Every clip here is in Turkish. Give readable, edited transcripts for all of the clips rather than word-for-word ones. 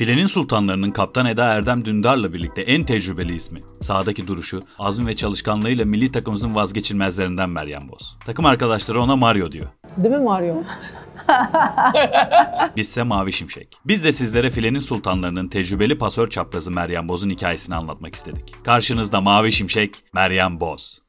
Filenin Sultanları'nın kaptan Eda Erdem Dündar'la birlikte en tecrübeli ismi, sahadaki duruşu, azmi ve çalışkanlığıyla milli takımımızın vazgeçilmezlerinden Meryem Boz. Takım arkadaşları ona Mario diyor. Değil mi Mario? Bizse Mavi Şimşek. Biz de sizlere Filenin Sultanları'nın tecrübeli pasör çaprazı Meryem Boz'un hikayesini anlatmak istedik. Karşınızda Mavi Şimşek, Meryem Boz.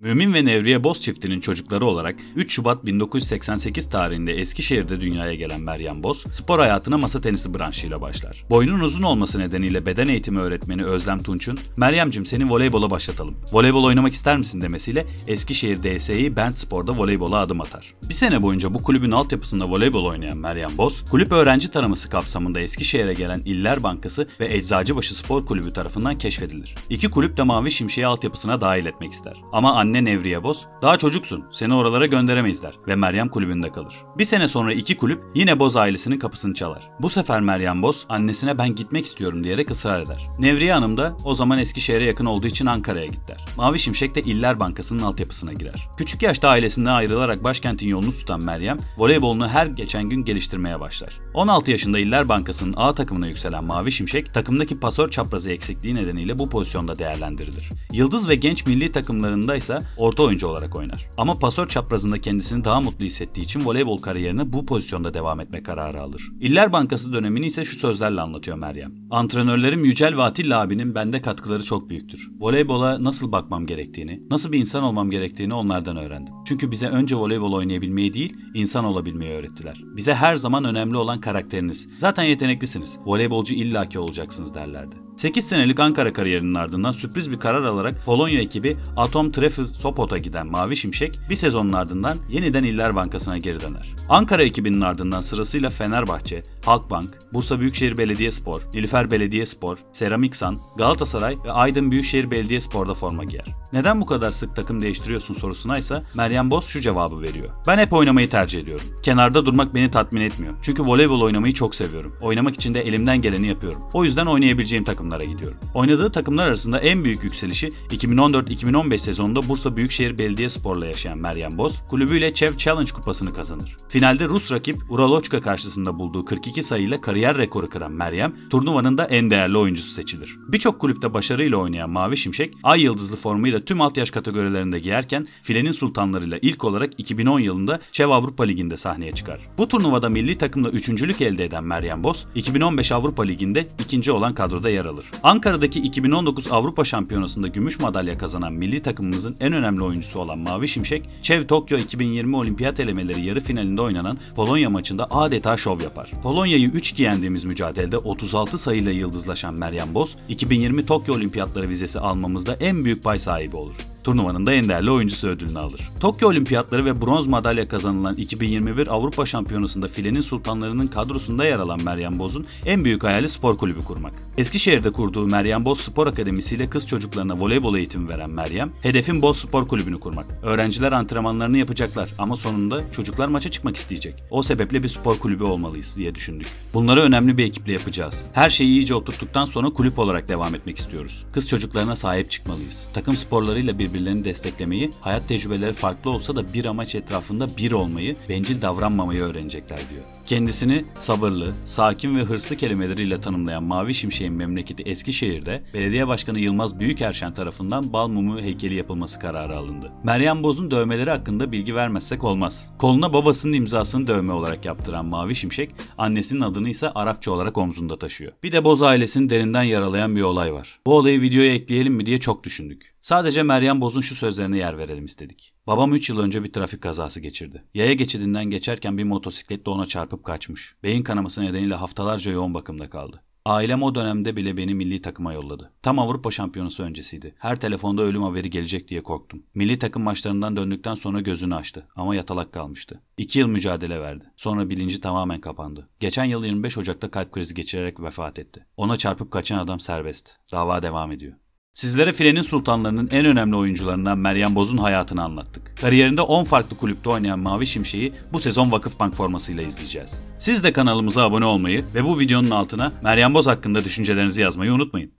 Mümin ve Nevriye Boz çiftinin çocukları olarak 3 Şubat 1988 tarihinde Eskişehir'de dünyaya gelen Meryem Boz, spor hayatına masa tenisi branşıyla başlar. Boyunun uzun olması nedeniyle beden eğitimi öğretmeni Özlem Tunçun, "Meryem'cim seni voleybola başlatalım, voleybol oynamak ister misin?" demesiyle Eskişehir DSİ Bentspor'da voleybola adım atar. Bir sene boyunca bu kulübün altyapısında voleybol oynayan Meryem Boz, kulüp öğrenci taraması kapsamında Eskişehir'e gelen İller Bankası ve Eczacıbaşı Spor Kulübü tarafından keşfedilir. İki kulüp de Mavi Şimşek'i altyapısına dahil etmek ister. Ama anne Nevriye Boz, "Daha çocuksun, seni oralara gönderemeyiz" der ve Meryem kulübünde kalır. Bir sene sonra iki kulüp yine Boz ailesinin kapısını çalar. Bu sefer Meryem Boz annesine "Ben gitmek istiyorum" diyerek ısrar eder. Nevriye Hanım da o zaman Eskişehir'e yakın olduğu için Ankara'ya git der. Mavi Şimşek de İller Bankası'nın altyapısına girer. Küçük yaşta ailesinden ayrılarak başkentin yolunu tutan Meryem, voleybolunu her geçen gün geliştirmeye başlar. 16 yaşında İller Bankası'nın A takımına yükselen Mavi Şimşek, takımdaki pasör çaprazı eksikliği nedeniyle bu pozisyonda değerlendirilir. Yıldız ve genç milli takımlarında ise orta oyuncu olarak oynar. Ama pasör çaprazında kendisini daha mutlu hissettiği için voleybol kariyerine bu pozisyonda devam etme kararı alır. İller Bankası dönemini ise şu sözlerle anlatıyor Meryem: "Antrenörlerim Yücel ve Atilla abinin bende katkıları çok büyüktür. Voleybola nasıl bakmam gerektiğini, nasıl bir insan olmam gerektiğini onlardan öğrendim. Çünkü bize önce voleybol oynayabilmeyi değil, insan olabilmeyi öğrettiler. Bize her zaman önemli olan karakteriniz. Zaten yeteneklisiniz. Voleybolcu illaki olacaksınız" derlerdi. 8 senelik Ankara kariyerinin ardından sürpriz bir karar alarak Polonya ekibi Atom Trefl Sopot'a giden Mavi Şimşek bir sezonun ardından yeniden İller Bankası'na geri döner. Ankara ekibinin ardından sırasıyla Fenerbahçe, Halkbank, Bursa Büyükşehir Belediyespor, Nilüfer Belediyespor, Seramiksan, Galatasaray ve Aydın Büyükşehir Belediyespor'da forma giyer. "Neden bu kadar sık takım değiştiriyorsun?" sorusuna ise Meryem Boz şu cevabı veriyor: "Ben hep oynamayı tercih ediyorum. Kenarda durmak beni tatmin etmiyor. Çünkü voleybol oynamayı çok seviyorum. Oynamak için de elimden geleni yapıyorum. O yüzden oynayabileceğim takımlara gidiyorum." Oynadığı takımlar arasında en büyük yükselişi 2014-2015 sezonunda Bursa Büyükşehir Belediyespor'la yaşayan Meryem Boz, kulübüyle Çev Challenge kupasını kazanır. Finalde Rus rakip Uraloçka karşısında bulduğu 42 sayıyla kariyer rekoru kıran Meryem, turnuvanın da en değerli oyuncusu seçilir. Birçok kulüpte başarıyla oynayan Mavi Şimşek, ay yıldızlı formuyla tüm alt yaş kategorilerinde giyerken Filenin Sultanları'yla ilk olarak 2010 yılında Çev Avrupa Ligi'nde sahneye çıkar. Bu turnuvada milli takımla üçüncülük elde eden Meryem Boz, 2015 Avrupa Ligi'nde ikinci olan kadroda yer alır. Ankara'daki 2019 Avrupa Şampiyonası'nda gümüş madalya kazanan milli takımımızın en önemli oyuncusu olan Mavi Şimşek, Çev Tokyo 2020 Olimpiyat elemeleri yarı finalinde oynanan Polonya maçında adeta şov yapar. Polonya'yı 3-2 yendiğimiz mücadelede 36 sayıyla yıldızlaşan Meryem Boz, 2020 Tokyo Olimpiyatları vizesi almamızda en büyük pay sahibi olur. Turnuvanın da en değerli oyuncusu ödülünü alır. Tokyo Olimpiyatları ve bronz madalya kazanılan 2021 Avrupa Şampiyonası'nda Filenin Sultanları'nın kadrosunda yer alan Meryem Boz'un en büyük hayali spor kulübü kurmak. Eskişehir'de kurduğu Meryem Boz Spor Akademisi ile kız çocuklarına voleybol eğitimi veren Meryem, "Hedefim Boz Spor Kulübü'nü kurmak. Öğrenciler antrenmanlarını yapacaklar ama sonunda çocuklar maça çıkmak isteyecek. O sebeple bir spor kulübü olmalıyız" diye düşündük. "Bunları önemli bir ekiple yapacağız. Her şeyi iyice oturttuktan sonra kulüp olarak devam etmek istiyoruz. Kız çocuklarına sahip çıkmalıyız. Takım sporlarıyla birbirlerini desteklemeyi, hayat tecrübeleri farklı olsa da bir amaç etrafında bir olmayı, bencil davranmamayı öğrenecekler" diyor. Kendisini sabırlı, sakin ve hırslı kelimeleriyle tanımlayan Mavi Şimşek'in memleketi Eskişehir'de Belediye Başkanı Yılmaz Büyükerşen tarafından bal mumu heykeli yapılması kararı alındı. Meryem Boz'un dövmeleri hakkında bilgi vermezsek olmaz. Koluna babasının imzasını dövme olarak yaptıran Mavi Şimşek, annesinin adını ise Arapça olarak omzunda taşıyor. Bir de Boz ailesini derinden yaralayan bir olay var. Bu olayı videoya ekleyelim mi diye çok düşündük. Sadece Meryem Boz'un şu sözlerine yer verelim istedik. "Babam 3 yıl önce bir trafik kazası geçirdi. Yaya geçidinden geçerken bir motosikletle ona çarpıp kaçmış. Beyin kanaması nedeniyle haftalarca yoğun bakımda kaldı. Ailem o dönemde bile beni milli takıma yolladı. Tam Avrupa Şampiyonası öncesiydi. Her telefonda ölüm haberi gelecek diye korktum. Milli takım maçlarından döndükten sonra gözünü açtı ama yatalak kalmıştı. 2 yıl mücadele verdi. Sonra bilinci tamamen kapandı. Geçen yıl 25 Ocak'ta kalp krizi geçirerek vefat etti. Ona çarpıp kaçan adam serbest. Dava devam ediyor." Sizlere Filenin Sultanları'nın en önemli oyuncularından Meryem Boz'un hayatını anlattık. Kariyerinde 10 farklı kulüpte oynayan Mavi Şimşek'i bu sezon Vakıfbank formasıyla izleyeceğiz. Siz de kanalımıza abone olmayı ve bu videonun altına Meryem Boz hakkında düşüncelerinizi yazmayı unutmayın.